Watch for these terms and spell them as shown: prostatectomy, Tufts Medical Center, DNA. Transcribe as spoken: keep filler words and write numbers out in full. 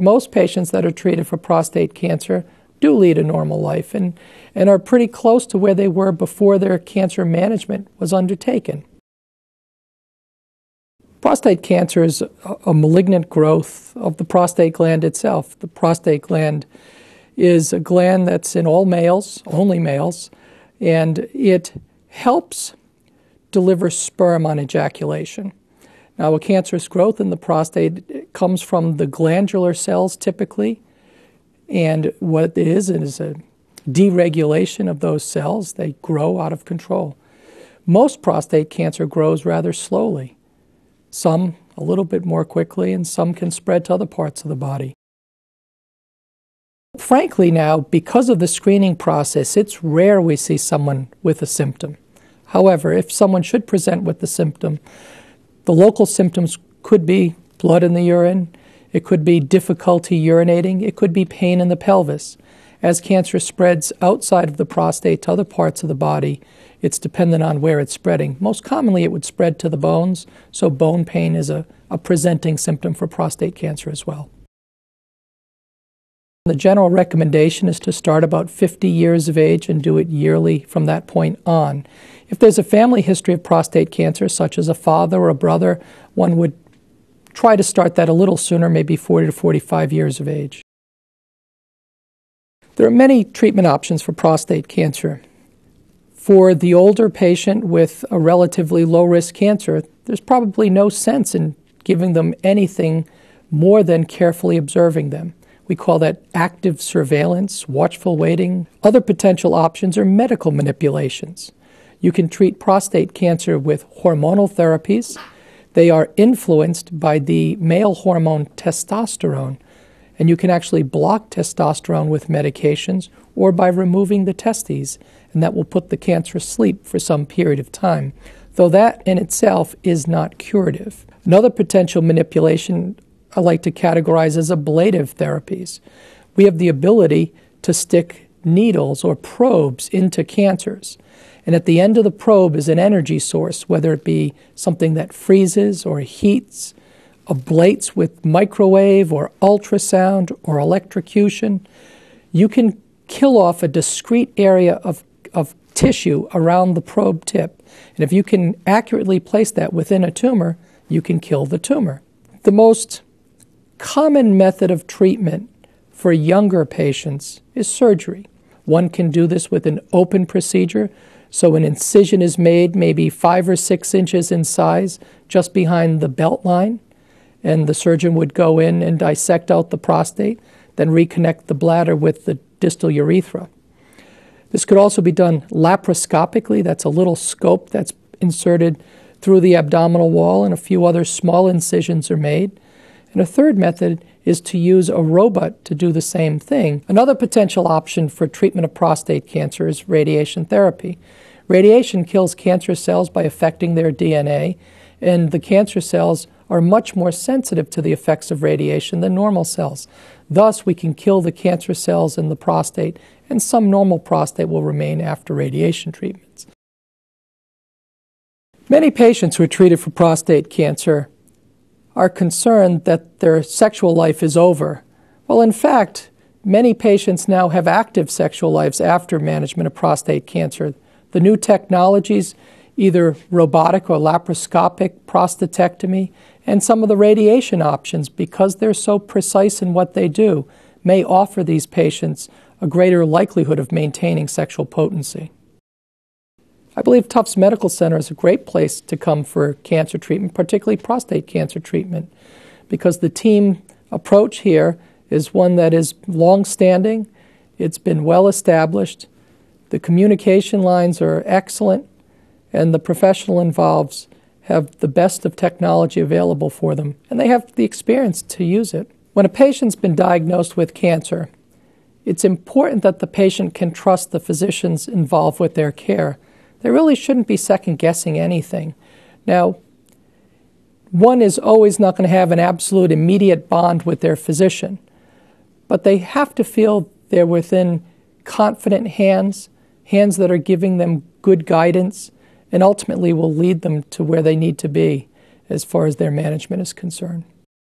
Most patients that are treated for prostate cancer do lead a normal life and, and are pretty close to where they were before their cancer management was undertaken. Prostate cancer is a malignant growth of the prostate gland itself. The prostate gland is a gland that's in all males, only males, and it helps deliver sperm on ejaculation. Now, a cancerous growth in the prostate comes from the glandular cells typically, and what it is is a deregulation of those cells. They grow out of control. Most prostate cancer grows rather slowly, some a little bit more quickly, and some can spread to other parts of the body. Frankly now, because of the screening process, it's rare we see someone with a symptom. However, if someone should present with the symptom, the local symptoms could be blood in the urine, it could be difficulty urinating, it could be pain in the pelvis. As cancer spreads outside of the prostate to other parts of the body, it's dependent on where it's spreading. Most commonly it would spread to the bones, so bone pain is a, a presenting symptom for prostate cancer as well. The general recommendation is to start about fifty years of age and do it yearly from that point on. If there's a family history of prostate cancer, such as a father or a brother, one would try to start that a little sooner, maybe forty to forty-five years of age. There are many treatment options for prostate cancer. For the older patient with a relatively low-risk cancer, there's probably no sense in giving them anything more than carefully observing them. We call that active surveillance, watchful waiting. Other potential options are medical manipulations. You can treat prostate cancer with hormonal therapies. They are influenced by the male hormone testosterone, and you can actually block testosterone with medications or by removing the testes, and that will put the cancer asleep for some period of time, though that in itself is not curative. Another potential manipulation I like to categorize as ablative therapies. We have the ability to stick needles or probes into cancers. And at the end of the probe is an energy source, whether it be something that freezes or heats, ablates with microwave or ultrasound or electrocution. You can kill off a discrete area of, of tissue around the probe tip. And if you can accurately place that within a tumor, you can kill the tumor. The most common method of treatment for younger patients is surgery. One can do this with an open procedure, so an incision is made maybe five or six inches in size just behind the belt line, and the surgeon would go in and dissect out the prostate, then reconnect the bladder with the distal urethra. This could also be done laparoscopically. That's a little scope that's inserted through the abdominal wall, and a few other small incisions are made. And a third method is to use a robot to do the same thing. Another potential option for treatment of prostate cancer is radiation therapy. Radiation kills cancer cells by affecting their D N A, and the cancer cells are much more sensitive to the effects of radiation than normal cells. Thus, we can kill the cancer cells in the prostate, and some normal prostate will remain after radiation treatments. Many patients who are treated for prostate cancer are concerned that their sexual life is over. Well, in fact, many patients now have active sexual lives after management of prostate cancer. The new technologies, either robotic or laparoscopic prostatectomy, and some of the radiation options, because they're so precise in what they do, may offer these patients a greater likelihood of maintaining sexual potency. I believe Tufts Medical Center is a great place to come for cancer treatment, particularly prostate cancer treatment, because the team approach here is one that is long-standing, it's been well-established, the communication lines are excellent, and the professional involved have the best of technology available for them, and they have the experience to use it. When a patient's been diagnosed with cancer, it's important that the patient can trust the physicians involved with their care. They really shouldn't be second-guessing anything. Now, one is always not going to have an absolute immediate bond with their physician, but they have to feel they're within confident hands, hands that are giving them good guidance, and ultimately will lead them to where they need to be as far as their management is concerned.